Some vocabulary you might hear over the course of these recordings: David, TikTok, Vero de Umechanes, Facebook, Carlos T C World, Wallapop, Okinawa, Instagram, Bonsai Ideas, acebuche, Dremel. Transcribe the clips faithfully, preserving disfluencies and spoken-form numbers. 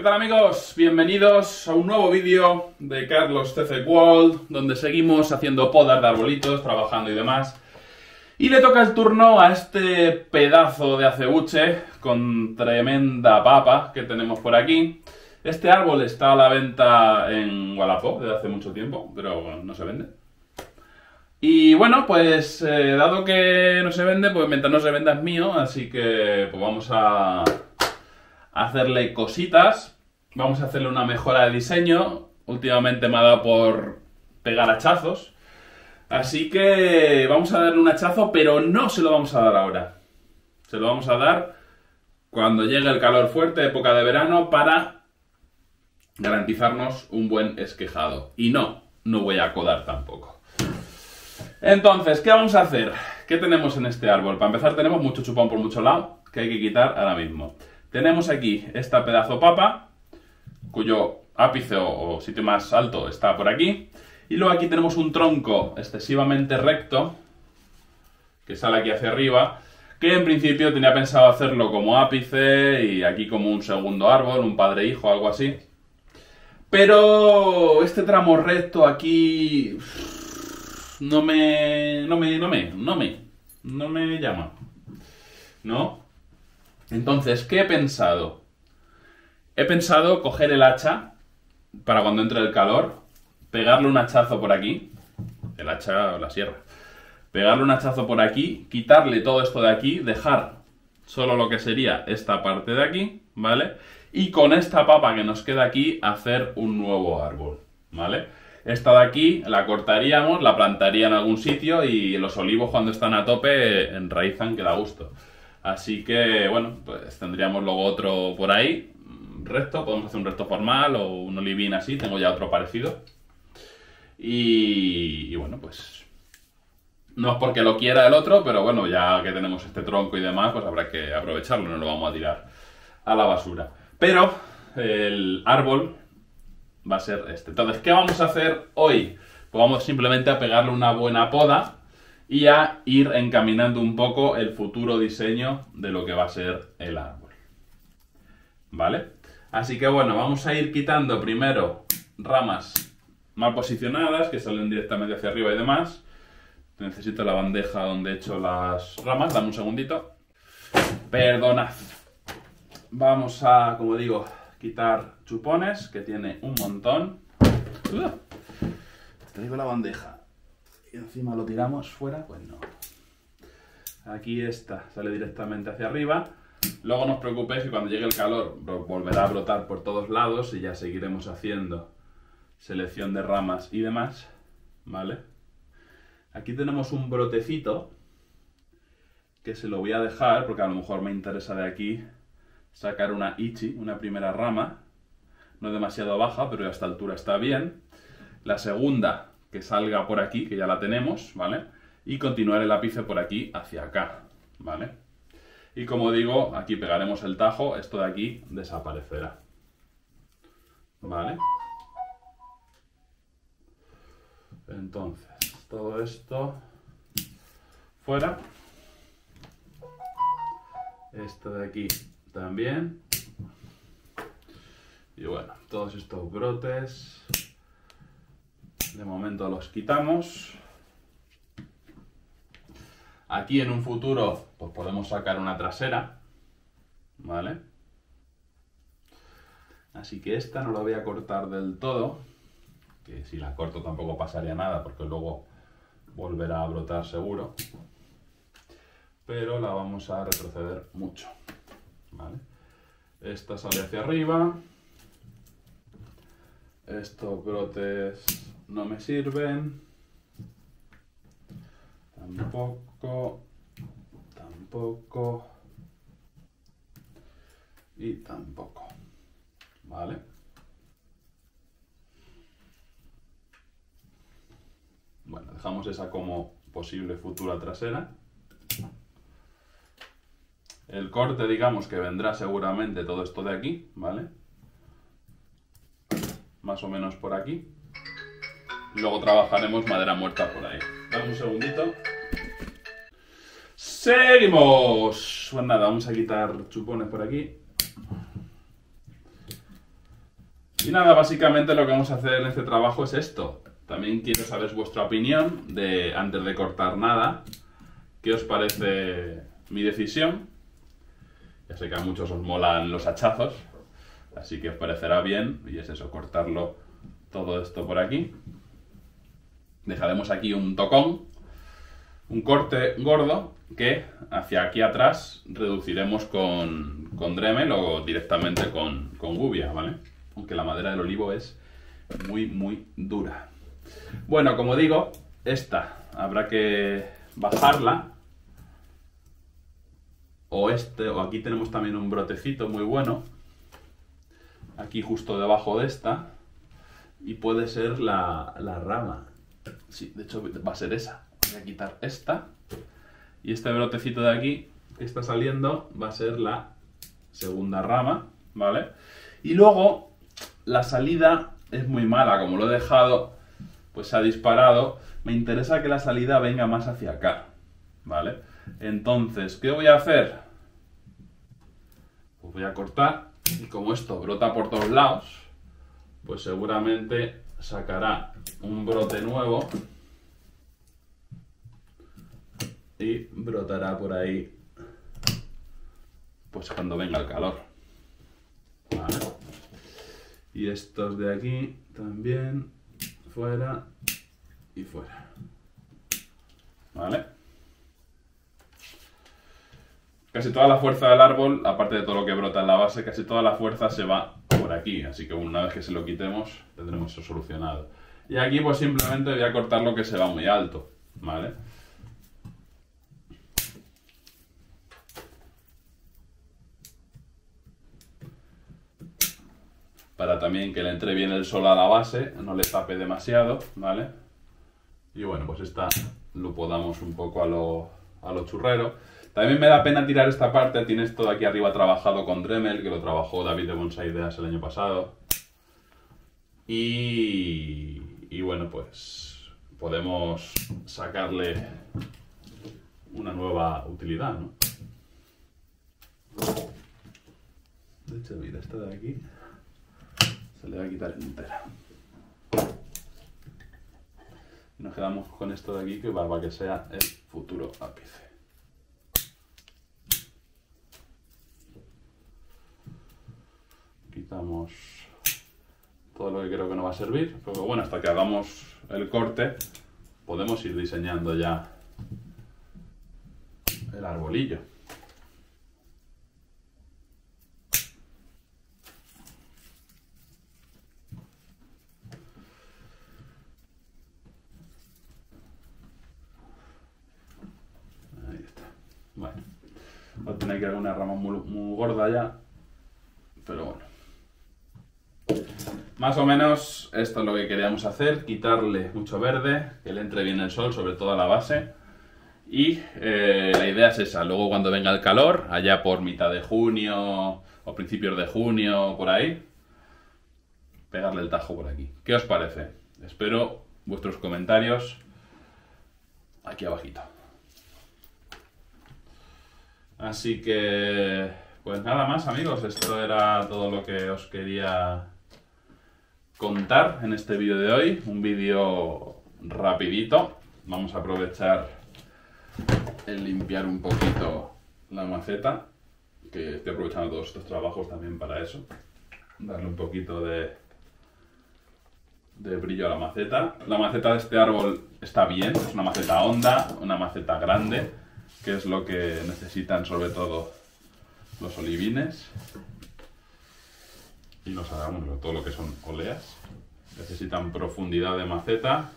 ¿Qué tal, amigos? Bienvenidos a un nuevo vídeo de Carlos T C World, donde seguimos haciendo podas de arbolitos, trabajando y demás. Y le toca el turno a este pedazo de acebuche con tremenda papa que tenemos por aquí. Este árbol está a la venta en Wallapop desde hace mucho tiempo, pero bueno, no se vende. Y bueno, pues eh, dado que no se vende, pues mientras no se venda es mío, así que pues vamos a hacerle cositas. Vamos a hacerle una mejora de diseño. Últimamente me ha dado por pegar hachazos. Así que vamos a darle un hachazo, pero no se lo vamos a dar ahora. Se lo vamos a dar cuando llegue el calor fuerte, época de verano, para garantizarnos un buen esquejado. Y no, no voy a podar tampoco. Entonces, ¿qué vamos a hacer? ¿Qué tenemos en este árbol? Para empezar, tenemos mucho chupón por mucho lado que hay que quitar ahora mismo. Tenemos aquí esta pedazo papa, cuyo ápice o, o sitio más alto está por aquí. Y luego aquí tenemos un tronco excesivamente recto, que sale aquí hacia arriba, que en principio tenía pensado hacerlo como ápice y aquí como un segundo árbol, un padre-hijo, algo así. Pero este tramo recto aquí no me, no me, no me, no me, no me llama, ¿no? Entonces, ¿qué he pensado? He pensado coger el hacha para cuando entre el calor, pegarle un hachazo por aquí, el hacha o la sierra, pegarle un hachazo por aquí, quitarle todo esto de aquí, dejar solo lo que sería esta parte de aquí, ¿vale? Y con esta papa que nos queda aquí, hacer un nuevo árbol, ¿vale? Esta de aquí la cortaríamos, la plantaría en algún sitio y los olivos cuando están a tope enraizan que da gusto. Así que, bueno, pues tendríamos luego otro por ahí, recto, podemos hacer un recto formal o un olivín así, tengo ya otro parecido. Y, y bueno, pues no es porque lo quiera el otro, pero bueno, ya que tenemos este tronco y demás, pues habrá que aprovecharlo, no lo vamos a tirar a la basura. Pero el árbol va a ser este. Entonces, ¿qué vamos a hacer hoy? Pues vamos simplemente a pegarle una buena poda y a ir encaminando un poco el futuro diseño de lo que va a ser el árbol, ¿vale? Así que bueno, vamos a ir quitando primero ramas mal posicionadas, que salen directamente hacia arriba y demás. Necesito la bandeja donde he hecho las ramas, dame un segundito. Perdonad. Vamos a, como digo, quitar chupones, que tiene un montón. ¡Uah! Traigo la bandeja. Y encima lo tiramos fuera, pues no. Aquí está, sale directamente hacia arriba. Luego no os preocupéis que cuando llegue el calor volverá a brotar por todos lados y ya seguiremos haciendo selección de ramas y demás, ¿vale? Aquí tenemos un brotecito que se lo voy a dejar porque a lo mejor me interesa de aquí sacar una ichi, una primera rama, no demasiado baja, pero a esta altura está bien. La segunda que salga por aquí, que ya la tenemos, ¿vale? Y continuar el ápice por aquí hacia acá, ¿vale? Y como digo, aquí pegaremos el tajo, esto de aquí desaparecerá, ¿vale? Entonces, todo esto fuera. Esto de aquí también. Y bueno, todos estos brotes, de momento los quitamos. Aquí en un futuro, pues podemos sacar una trasera, ¿vale? Así que esta no la voy a cortar del todo. Que si la corto tampoco pasaría nada porque luego volverá a brotar seguro, pero la vamos a retroceder mucho, ¿vale? Esta sale hacia arriba, estos brotes no me sirven, tampoco, tampoco y tampoco, ¿vale? Bueno, dejamos esa como posible futura trasera. El corte, digamos, que vendrá seguramente todo esto de aquí, ¿vale? Más o menos por aquí. Luego trabajaremos madera muerta por ahí. Dame un segundito. ¡Seguimos! Pues nada, vamos a quitar chupones por aquí. Y nada, básicamente lo que vamos a hacer en este trabajo es esto. También quiero saber vuestra opinión de, antes de cortar nada, qué os parece mi decisión. Ya sé que a muchos os molan los hachazos, así que os parecerá bien, y es eso, cortarlo todo esto por aquí. Dejaremos aquí un tocón, un corte gordo, que hacia aquí atrás reduciremos con, con Dremel o directamente con, con gubia, ¿vale? Aunque la madera del olivo es muy, muy dura. Bueno, como digo, esta habrá que bajarla. O este, o aquí tenemos también un brotecito muy bueno. Aquí justo debajo de esta. Y puede ser la, la rama. Sí, de hecho va a ser esa. Voy a quitar esta. Y este brotecito de aquí que está saliendo va a ser la segunda rama, ¿vale? Y luego la salida es muy mala. Como lo he dejado, pues se ha disparado. Me interesa que la salida venga más hacia acá, ¿vale? Entonces, ¿qué voy a hacer? Pues voy a cortar. Y como esto brota por todos lados, pues seguramente sacará un brote nuevo y brotará por ahí, pues cuando venga el calor, ¿vale? Y estos de aquí también, fuera y fuera, ¿vale? Casi toda la fuerza del árbol, aparte de todo lo que brota en la base, casi toda la fuerza se va por aquí, así que una vez que se lo quitemos tendremos eso solucionado. Y aquí pues simplemente voy a cortar lo que se va muy alto, ¿vale? Para también que le entre bien el sol a la base, no le tape demasiado, ¿vale? Y bueno, pues esta lo podamos un poco a lo, a lo churrero. También me da pena tirar esta parte, tiene esto de aquí arriba trabajado con Dremel, que lo trabajó David de Bonsai Ideas el año pasado. Y, y bueno, pues podemos sacarle una nueva utilidad, ¿no? De hecho, mira, esta de aquí se le va a quitar entera. Nos quedamos con esto de aquí, que para que sea el futuro ápice. Quitamos todo lo que creo que no va a servir. Pero bueno, hasta que hagamos el corte, podemos ir diseñando ya el arbolillo. Bueno, va a tener que haber una rama muy, muy gorda ya, pero bueno. Más o menos esto es lo que queríamos hacer, quitarle mucho verde, que le entre bien el sol, sobre todo a la base. Y eh, la idea es esa, luego cuando venga el calor, allá por mitad de junio o principios de junio, por ahí, pegarle el tajo por aquí. ¿Qué os parece? Espero vuestros comentarios aquí abajito. Así que, pues nada más, amigos, esto era todo lo que os quería contar en este vídeo de hoy. Un vídeo rapidito. Vamos a aprovechar el limpiar un poquito la maceta, que estoy aprovechando todos estos trabajos también para eso. Darle un poquito de, de brillo a la maceta. La maceta de este árbol está bien, es una maceta honda, una maceta grande, que es lo que necesitan sobre todo los olivines y los hagámoslo, todo lo que son oleas. Necesitan profundidad de maceta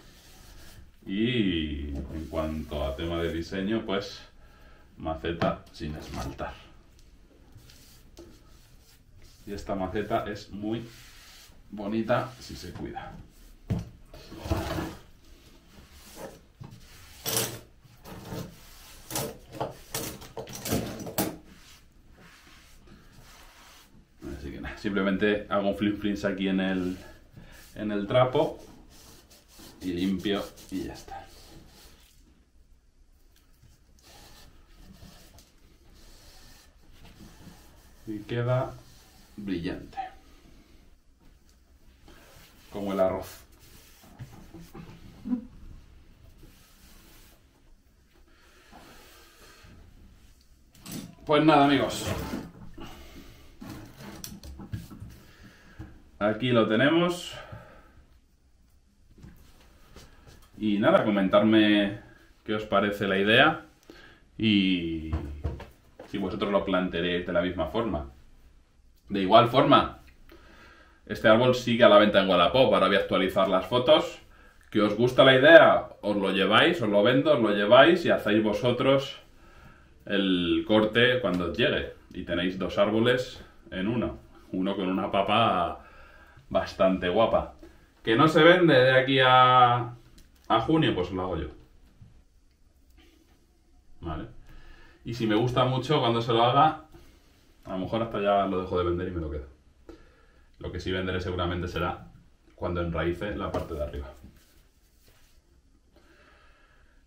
y en cuanto a tema de diseño, pues maceta sin esmaltar. Y esta maceta es muy bonita si se cuida. Simplemente hago un flip-flip aquí en el, en el trapo y limpio y ya está. Y queda brillante. como el arroz. Pues nada, amigos, aquí lo tenemos. Y nada, comentarme qué os parece la idea y si vosotros lo plantearéis de la misma forma. De igual forma, este árbol sigue a la venta en Wallapop. Ahora voy a actualizar las fotos. Que os gusta la idea, os lo lleváis, os lo vendo, os lo lleváis y hacéis vosotros el corte cuando os llegue. Y tenéis dos árboles en uno. Uno con una papa bastante guapa. Que no se vende de aquí a... a junio, pues lo hago yo. Vale. Y si me gusta mucho, cuando se lo haga, a lo mejor hasta ya lo dejo de vender y me lo quedo. Lo que sí venderé seguramente será cuando enraíce la parte de arriba.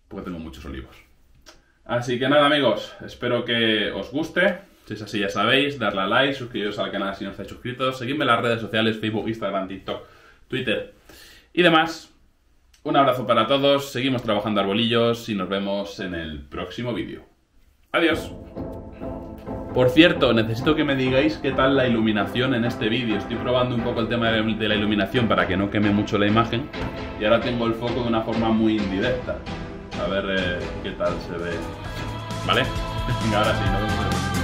Porque tengo muchos olivos. Así que nada, amigos, espero que os guste. Si es así, ya sabéis, darle a like, suscribiros al canal si no estáis suscritos, seguidme en las redes sociales, Facebook, Instagram, TikTok, Twitter y demás. Un abrazo para todos, seguimos trabajando arbolillos y nos vemos en el próximo vídeo. ¡Adiós! Por cierto, necesito que me digáis qué tal la iluminación en este vídeo. Estoy probando un poco el tema de la iluminación para que no queme mucho la imagen. Y ahora tengo el foco de una forma muy indirecta. A ver eh, qué tal se ve. ¿Vale? Ahora sí, nos vemos.